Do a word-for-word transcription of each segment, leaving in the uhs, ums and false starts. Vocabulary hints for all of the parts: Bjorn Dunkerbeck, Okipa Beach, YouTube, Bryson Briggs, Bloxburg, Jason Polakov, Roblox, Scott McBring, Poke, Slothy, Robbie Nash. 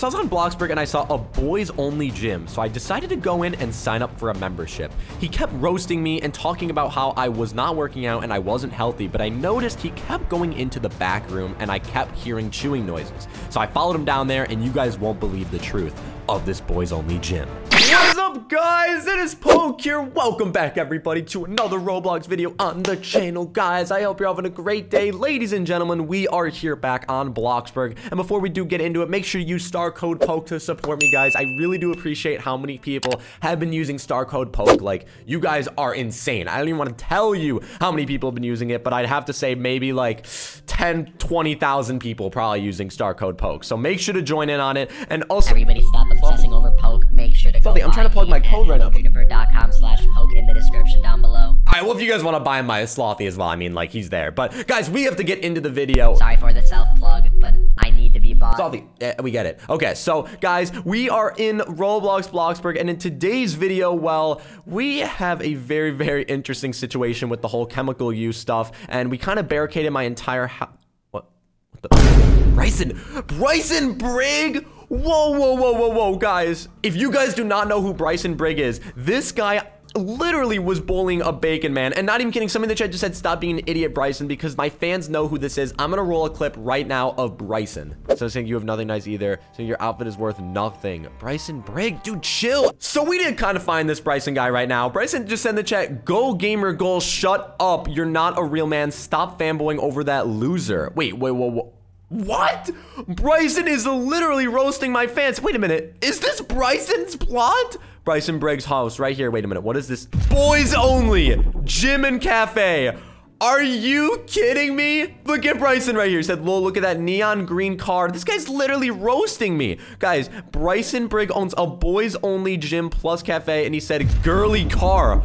So I was on Bloxburg and I saw a boys only gym. So I decided to go in and sign up for a membership. He kept roasting me and talking about how I was not working out and I wasn't healthy, but I noticed he kept going into the back room and I kept hearing chewing noises. So I followed him down there and you guys won't believe the truth of this boys only gym. What is up, guys? It is Poke here. Welcome back, everybody, to another Roblox video on the channel. Guys, I hope you're having a great day. Ladies and gentlemen, we are here back on Bloxburg. And before we do get into it, make sure you use star code Poke to support me, guys. I really do appreciate how many people have been using star code Poke. Like, you guys are insane. I don't even want to tell you how many people have been using it, but I'd have to say maybe like ten, twenty thousand people probably using star code Poke. So make sure to join in on it. And also, everybody stop obsessing over Poke. Make sure to go. I'm trying to plug my code right up. youtube dot com slash poke in the description down below. All right, well, if you guys want to buy my Slothy as well, I mean, like, he's there. But, guys, we have to get into the video. Sorry for the self-plug, but I need to be bought. Slothy, yeah, we get it. Okay, so, guys, we are in Roblox Bloxburg, and in today's video, well, we have a very, very interesting situation with the whole chemical use stuff, and we kind of barricaded my entire house. What? What the? Bryson! Bryson Briggs! Whoa, whoa, whoa, whoa, whoa, guys. If you guys do not know who Bryson Briggs is, this guy literally was bullying a bacon man. And not even kidding, somebody in the chat just said, stop being an idiot, Bryson, because my fans know who this is. I'm going to roll a clip right now of Bryson. So saying you have nothing nice either. So your outfit is worth nothing. Bryson Briggs, dude, chill. So we did kind of find this Bryson guy right now. Bryson just said in the chat, go gamer goal, shut up. You're not a real man. Stop fanboying over that loser. Wait, wait, whoa, whoa. What? Bryson is literally roasting my fans. Wait a minute. Is this Bryson's plot? Bryson Briggs' house right here. Wait a minute. What is this? Boys only. Gym and cafe. Are you kidding me? Look at Bryson right here. He said, lol, look at that neon green car. This guy's literally roasting me. Guys, Bryson Briggs owns a boys only gym plus cafe, and he said, girly car.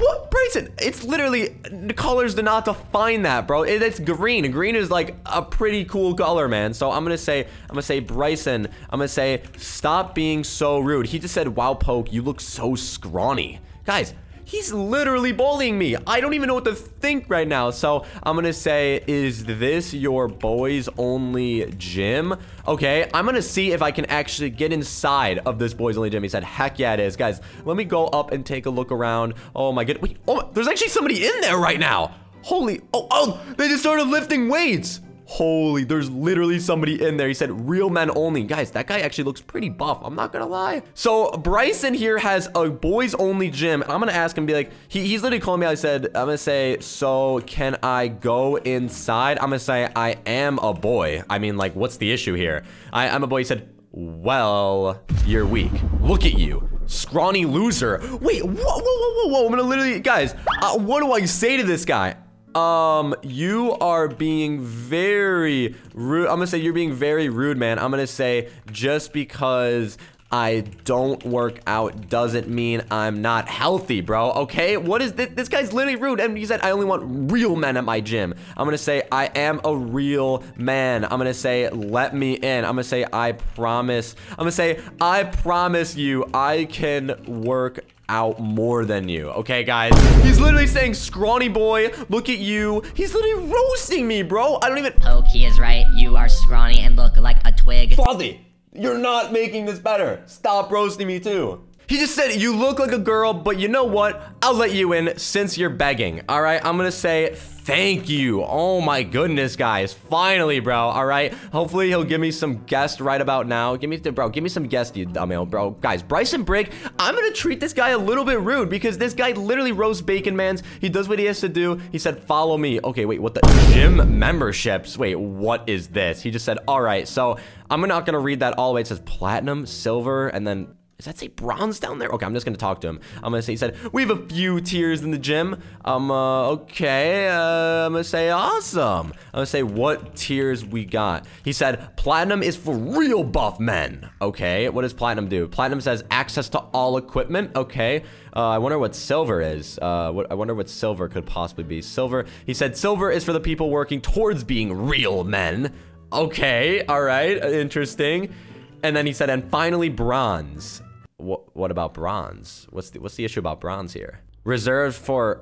What, Bryson? It's literally, the colors do not define that, bro. It, it's green. Green is like a pretty cool color, man. So I'm gonna say, I'm gonna say, Bryson, I'm gonna say, stop being so rude. He just said, wow, Poke, you look so scrawny. Guys, he's literally bullying me. I don't even know what to think right now. So I'm gonna say, is this your boys only gym? Okay, I'm gonna see if I can actually get inside of this boys only gym. He said, heck yeah, it is. Guys, let me go up and take a look around. Oh my goodness, wait, oh, there's actually somebody in there right now. Holy, oh, oh, they just started lifting weights. Holy, there's literally somebody in there. He said, real men only. Guys, that guy actually looks pretty buff. I'm not gonna lie. So Bryson here has a boys only gym. And I'm gonna ask him, be like, he, he's literally calling me. I said, I'm gonna say, so can I go inside? I'm gonna say, I am a boy. I mean, like, what's the issue here? I, I'm a boy. He said, well, you're weak. Look at you. Scrawny loser. Wait, whoa, whoa, whoa, whoa, whoa. I'm gonna literally, guys, uh, what do I say to this guy? Um, you are being very rude. I'm gonna say you're being very rude, man. I'm gonna say just because I don't work out doesn't mean I'm not healthy, bro. Okay, what is this? This guy's literally rude. And he said, I only want real men at my gym. I'm gonna say, I am a real man. I'm gonna say, let me in. I'm gonna say, I promise. I'm gonna say, I promise you, I can work out more than you. Okay, guys, he's literally saying, scrawny boy, look at you. He's literally roasting me, bro. I don't even. Poke, he is right. You are scrawny and look like a twig. Slothy, you're not making this better. Stop roasting me too. He just said, you look like a girl, but you know what? I'll let you in since you're begging. All right, I'm gonna say thank you. Oh my goodness, guys. Finally, bro, all right? Hopefully he'll give me some guest right about now. Give me, bro, give me some guest, you dumbass, bro. Guys, Bryson Briggs, I'm gonna treat this guy a little bit rude because this guy literally roasts bacon mans. He does what he has to do. He said, follow me. Okay, wait, what the? Gym memberships. Wait, what is this? He just said, all right, so I'm not gonna read that all the way. It says platinum, silver, and then, does that say bronze down there? Okay, I'm just gonna talk to him. I'm gonna say, he said, we have a few tiers in the gym. Um, uh, okay, uh, I'm gonna say, awesome. I'm gonna say, what tiers we got? He said, platinum is for real buff men. Okay, what does platinum do? Platinum says access to all equipment. Okay, uh, I wonder what silver is. Uh, what, I wonder what silver could possibly be. Silver, he said, silver is for the people working towards being real men. Okay, all right, interesting. And then he said, and finally, bronze. What, what about bronze? What's the, what's the issue about bronze here? Reserved for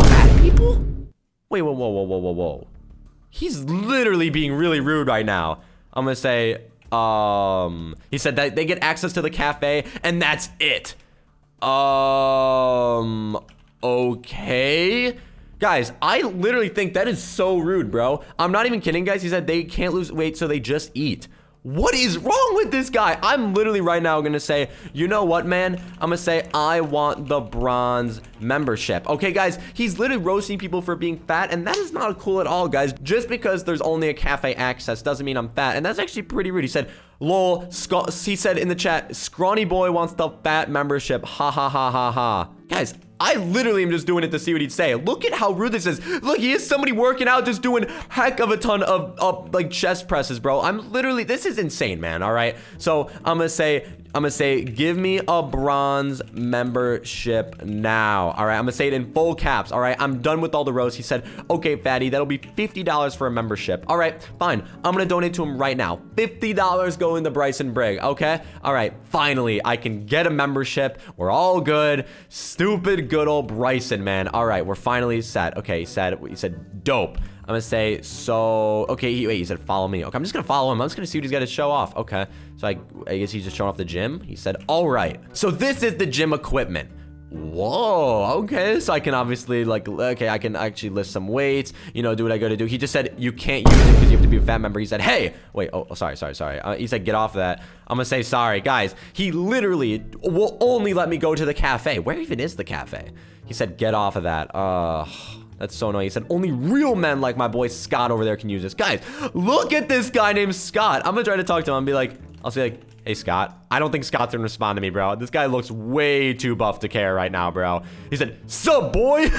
fat people? Wait, whoa, whoa, whoa, whoa, whoa, whoa. He's literally being really rude right now. I'm gonna say, Um, he said that they get access to the cafe, and that's it. Um, okay. Guys, I literally think that is so rude, bro. I'm not even kidding, guys. He said they can't lose weight, so they just eat. What is wrong with this guy? I'm literally right now gonna say, you know what, man? I'm gonna say, I want the bronze membership. Okay, guys, he's literally roasting people for being fat, and that is not cool at all, guys. Just because there's only a cafe access doesn't mean I'm fat, and that's actually pretty rude. He said, lol, sc he said in the chat, scrawny boy wants the fat membership. Ha ha ha ha ha. Guys, I literally am just doing it to see what he'd say. Look at how rude this is. Look, he is somebody working out, just doing heck of a ton of, of like chest presses, bro. I'm literally, this is insane, man. All right. So I'm gonna say, I'm gonna say, give me a bronze membership now. All right. I'm gonna say it in full caps. All right. I'm done with all the roast. He said, okay, fatty, that'll be fifty dollars for a membership. All right, fine. I'm gonna donate to him right now. fifty dollars going to Bryson Briggs. Okay. All right. Finally, I can get a membership. We're all good. Stupid, good old Bryson, man. All right, we're finally set. Okay, he said, he said dope. I'm gonna say, so, okay, he, wait, he said follow me. Okay, I'm just gonna follow him. I'm just gonna see what he's got to show off. Okay, so I, I guess he's just showing off the gym. He said, all right. So this is the gym equipment. Whoa, okay, so I can obviously, like, okay, I can actually lift some weights, you know, do what I gotta do. He just said, you can't use it because you have to be a fat member. He said, hey, wait, oh, sorry, sorry, sorry. Uh, he said, get off of that. I'm gonna say sorry. Guys, he literally will only let me go to the cafe. Where even is the cafe? He said, get off of that. Uh, that's so annoying. He said, only real men like my boy Scott over there can use this. Guys, look at this guy named Scott. I'm gonna try to talk to him and be like, I'll say, like, hey, Scott. I don't think Scott's gonna respond to me, bro. This guy looks way too buff to care right now, bro. He said, sup, boy?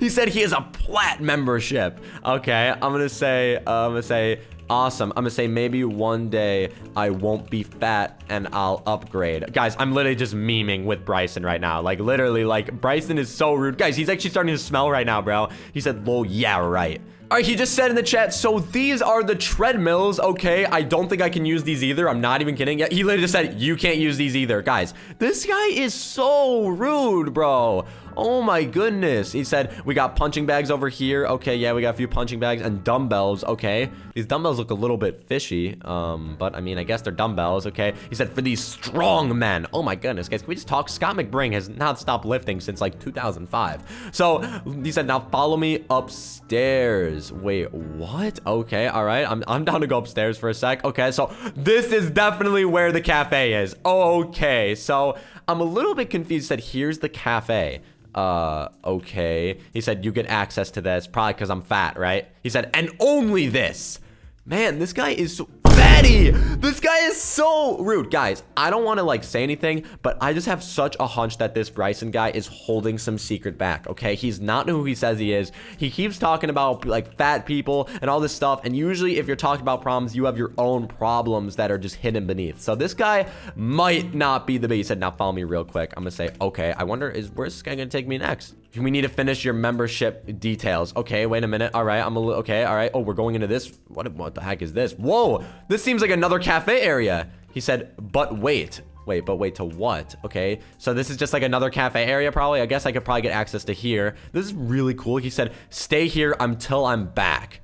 He said he has a plat membership. Okay, I'm gonna say, uh, I'm gonna say, awesome. I'm gonna say, maybe one day I won't be fat and I'll upgrade. Guys, I'm literally just memeing with Bryson right now. Like, literally, like, Bryson is so rude. Guys, he's actually starting to smell right now, bro. He said, lol, yeah, right. All right, he just said in the chat, so these are the treadmills. Okay, I don't think I can use these either. I'm not even kidding. He literally just said, you can't use these either. Guys, this guy is so rude, bro. Oh my goodness. He said, we got punching bags over here. Okay, yeah, we got a few punching bags and dumbbells. Okay, these dumbbells look a little bit fishy, um, but I mean, I guess they're dumbbells. Okay, he said, for these strong men. Oh my goodness, guys, can we just talk? Scott McBring has not stopped lifting since like two thousand five. So he said, now follow me upstairs. Wait, what? Okay, all right. I'm, I'm down to go upstairs for a sec. Okay, so this is definitely where the cafe is. Okay, so I'm a little bit confused. That here's the cafe. Uh, okay. He said, you get access to this. Probably because I'm fat, right? He said, and only this. Man, this guy is so fatty. This guy is so rude. Guys, I don't want to like say anything, but I just have such a hunch that this Bryson guy is holding some secret back. Okay, he's not who he says he is. He keeps talking about like fat people and all this stuff, and usually if you're talking about problems, you have your own problems that are just hidden beneath. So this guy might not be the best. He said, now follow me real quick. I'm gonna say, okay, I wonder is where's this guy gonna take me next? We need to finish your membership details. Okay, wait a minute. All right, I'm a little, okay, all right. Oh, we're going into this. What, what the heck is this? Whoa, this seems like another cafe area. He said, but wait. Wait, but wait to what? Okay, so this is just like another cafe area probably. I guess I could probably get access to here. This is really cool. He said, stay here until I'm back.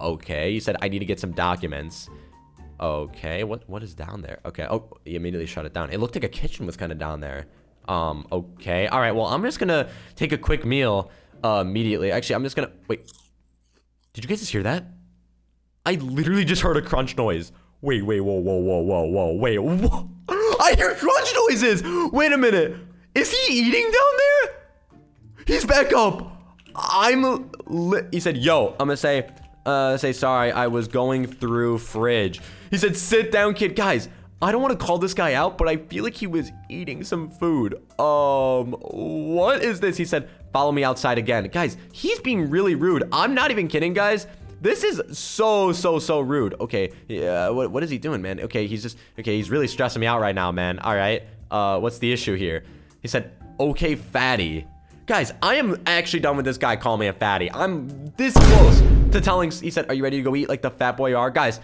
Okay, he said, I need to get some documents. Okay, what what is down there? Okay, oh, he immediately shut it down. It looked like a kitchen was kind of down there. Um, okay. All right. Well, I'm just going to take a quick meal uh, immediately. Actually, I'm just going to wait. Did you guys just hear that? I literally just heard a crunch noise. Wait, wait, whoa, whoa, whoa, whoa, whoa, wait. Whoa. I hear crunch noises. Wait a minute. Is he eating down there? He's back up. I'm li he said, yo, I'm going to say, uh, say, sorry, I was going through fridge. He said, sit down, kid. Guys, I don't want to call this guy out, but I feel like he was eating some food. Um, what is this? He said, follow me outside again. Guys, he's being really rude. I'm not even kidding, guys. This is so, so, so rude. Okay, yeah, what, what is he doing, man? Okay, he's just, okay, he's really stressing me out right now, man. All right, uh, what's the issue here? He said, okay, fatty. Guys, I am actually done with this guy calling me a fatty. I'm this close to telling, he said, are you ready to go eat like the fat boy you are? Guys,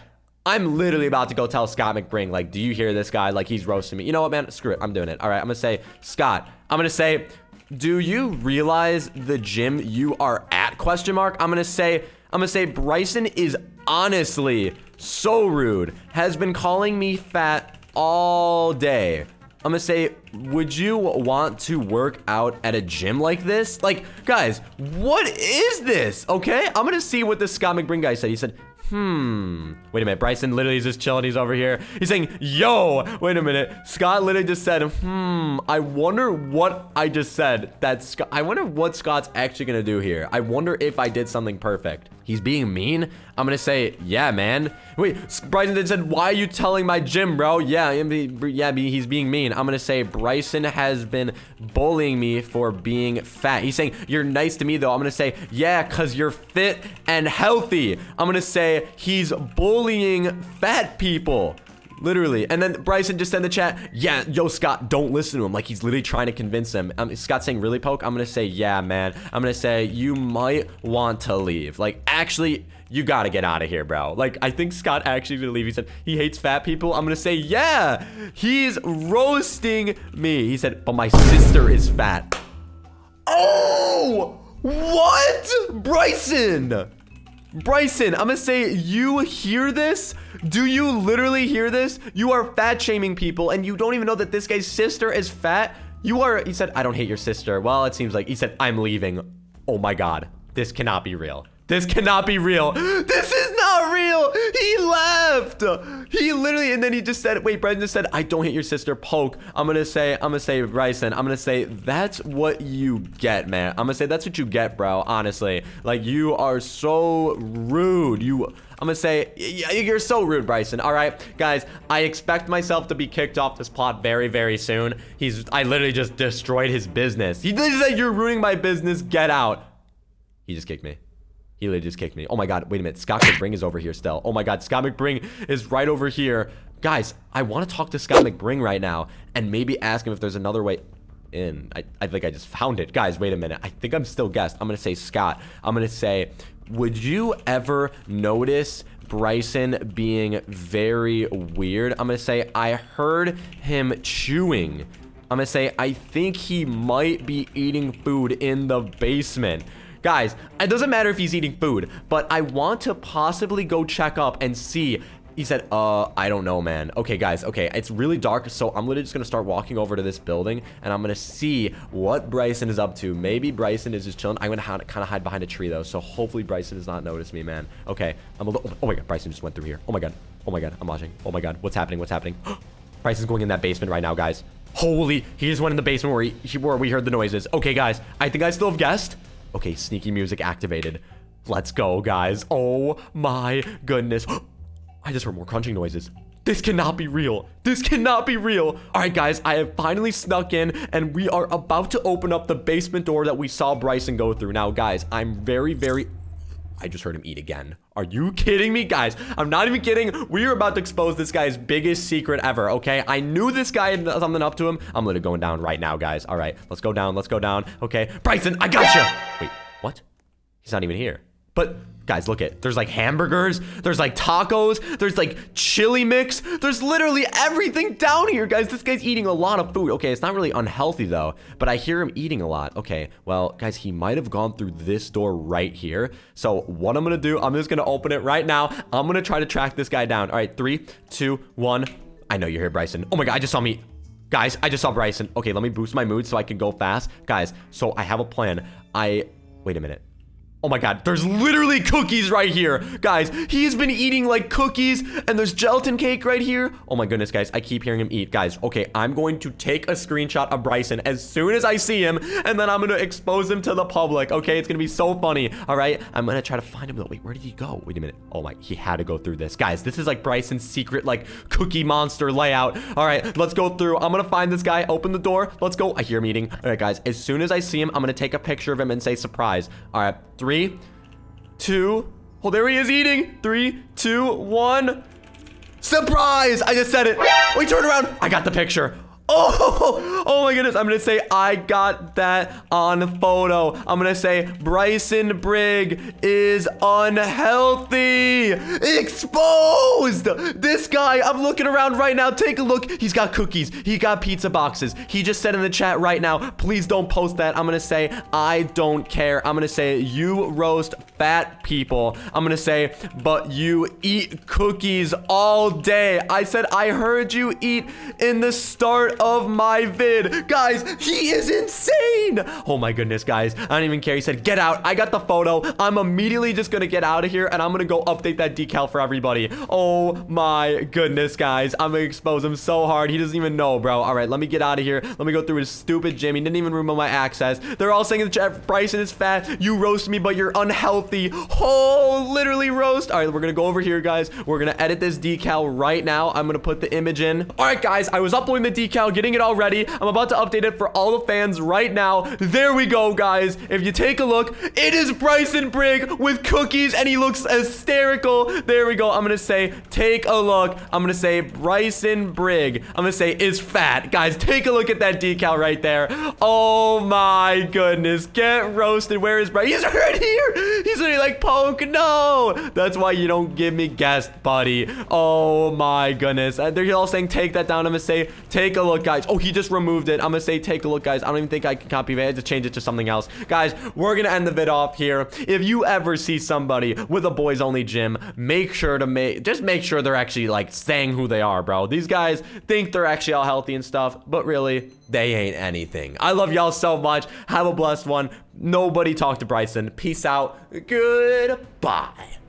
I'm literally about to go tell Scott McBring, like, do you hear this guy? Like, he's roasting me. You know what, man? Screw it. I'm doing it. All right, I'm going to say, Scott, I'm going to say, do you realize the gym you are at, question mark? I'm going to say, I'm gonna say Bryson is honestly so rude. Has been calling me fat all day. I'm gonna say, would you want to work out at a gym like this? Like, guys, what is this? Okay, I'm gonna see what this Scott McBring guy said. He said, hmm. Wait a minute, Bryson literally is just chilling. He's over here. He's saying, yo, wait a minute. Scott literally just said, hmm, I wonder what I just said. That's Scott. I wonder what Scott's actually gonna do here. I wonder if I did something perfect. He's being mean. I'm gonna say, yeah, man. Wait, Bryson said, why are you telling my gym, bro? Yeah, yeah, he's being mean. I'm gonna say Bryson has been bullying me for being fat. He's saying, you're nice to me, though. I'm gonna say, yeah, because you're fit and healthy. I'm gonna say he's bullying fat people. Literally. And then Bryson just said in the chat, yeah, yo, Scott, don't listen to him. Like, he's literally trying to convince him. Um, Scott's saying, really, Poke? I'm going to say, yeah, man. I'm going to say, you might want to leave. Like, actually, you got to get out of here, bro. Like, I think Scott actually going to leave. He said, he hates fat people. I'm going to say, yeah, he's roasting me. He said, but my sister is fat. Oh, what? Bryson. Bryson, I'm gonna say, you hear this? Do you literally hear this? You are fat shaming people and you don't even know that this guy's sister is fat. You are, he said, I don't hate your sister. Well, it seems like, he said, I'm leaving. Oh my God, this cannot be real. This cannot be real. This is not real. He left. He literally, and then he just said, wait, Bryson just said, I don't hate your sister, Poke. I'm gonna say, I'm gonna say, Bryson, I'm gonna say, that's what you get, man. I'm gonna say, that's what you get, bro, honestly. Like, you are so rude. You... I'm gonna say, you're so rude, Bryson. All right, guys, I expect myself to be kicked off this plot very, very soon. He's, I literally just destroyed his business. He just said, you're ruining my business, get out. He just kicked me. He literally just kicked me. Oh my God, wait a minute, Scott McBring is over here still. Oh my God, Scott McBring is right over here. Guys, I wanna talk to Scott McBring right now and maybe ask him if there's another way in. I, I think I just found it. Guys, wait a minute, I think I'm still guessed. I'm gonna say Scott, I'm gonna say, would you ever notice Bryson being very weird? I'm gonna say, I heard him chewing. I'm gonna say, I think he might be eating food in the basement. Guys, it doesn't matter if he's eating food, but I want to possibly go check up and see. He said, uh, I don't know, man. Okay, guys, okay, it's really dark, so I'm literally just gonna start walking over to this building, and I'm gonna see what Bryson is up to. Maybe Bryson is just chilling. I'm gonna kind of hide behind a tree, though, so hopefully Bryson does not notice me, man. Okay, I'm a little, oh my God, Bryson just went through here. Oh my God, oh my God, I'm watching. Oh my God, what's happening, what's happening? Bryson's going in that basement right now, guys. Holy, he just went in the basement where, he, where we heard the noises. Okay, guys, I think I still have guessed. Okay, sneaky music activated. Let's go, guys. Oh my goodness. I just heard more crunching noises. This cannot be real. This cannot be real. All right, guys, I have finally snuck in and we are about to open up the basement door that we saw Bryson go through. Now, guys, I'm very, very... I just heard him eat again. Are you kidding me, guys? I'm not even kidding. We are about to expose this guy's biggest secret ever, okay? I knew this guy had something up to him. I'm literally going down right now, guys. All right, let's go down. Let's go down. Okay, Bryson, I gotcha. Wait, what? He's not even here. But guys, look it. There's like hamburgers. There's like tacos. There's like chili mix. There's literally everything down here, guys. This guy's eating a lot of food. Okay, it's not really unhealthy though, but I hear him eating a lot. Okay, well, guys, he might have gone through this door right here. So what I'm gonna do, I'm just gonna open it right now. I'm gonna try to track this guy down. All right, three, two, one. I know you're here, Bryson. Oh my God, I just saw me. Guys, I just saw Bryson. Okay, let me boost my mood so I can go fast. Guys, so I have a plan. I, wait a minute. Oh my God, there's literally cookies right here. Guys, he's been eating like cookies and there's gelatin cake right here. Oh my goodness, guys, I keep hearing him eat. Guys, okay, I'm going to take a screenshot of Bryson as soon as I see him and then I'm gonna expose him to the public, okay? It's gonna be so funny, all right? I'm gonna try to find him though. Wait, where did he go? Wait a minute. Oh my, he had to go through this. Guys, this is like Bryson's secret like cookie monster layout. All right, let's go through. I'm gonna find this guy, open the door. Let's go. I hear him eating. All right, guys, as soon as I see him, I'm gonna take a picture of him and say surprise. All right, three. Three, two, oh, there he is eating. Three, two, one. Surprise! I just said it. We turned around. I got the picture. Oh, Oh, oh my goodness. I'm going to say I got that on photo. I'm going to say Bryson Briggs is unhealthy. Exposed. This guy, I'm looking around right now. Take a look. He's got cookies. He got pizza boxes. He just said in the chat right now, please don't post that. I'm going to say I don't care. I'm going to say you roast fat people. I'm going to say, but you eat cookies all day. I said I heard you eat in the start of my vid. Guys, he is insane. Oh my goodness, guys. I don't even care. He said, get out. I got the photo. I'm immediately just going to get out of here, and I'm going to go update that decal for everybody. Oh my goodness, guys. I'm going to expose him so hard. He doesn't even know, bro. All right, let me get out of here. Let me go through his stupid gym. He didn't even remove my access. They're all saying in the chat, Bryson is fat. You roast me, but you're unhealthy. Oh, literally roast. All right, we're going to go over here, guys. We're going to edit this decal right now. I'm going to put the image in. All right, guys, I was uploading the decal, getting it all ready. I'm about to update it for all the fans right now. There we go, guys. If you take a look, it is Bryson Briggs with cookies, and he looks hysterical. There we go. I'm going to say, take a look. I'm going to say Bryson Briggs. I'm going to say is fat. Guys, take a look at that decal right there. Oh my goodness. Get roasted. Where is Bryson? He's right here. He's really like, poke. No. That's why you don't give me guest, buddy. Oh my goodness. They're all saying, take that down. I'm going to say, take a look, guys. Oh, he just removed it. I'm going to say, take a look, guys. I don't even think I can copy it. I had to change it to something else. Guys, we're going to end the vid off here. If you ever see somebody with a boys only gym, make sure to make, just make sure they're actually like saying who they are, bro. These guys think they're actually all healthy and stuff, but really, they ain't anything. I love y'all so much. Have a blessed one. Nobody talk to Bryson. Peace out. Goodbye.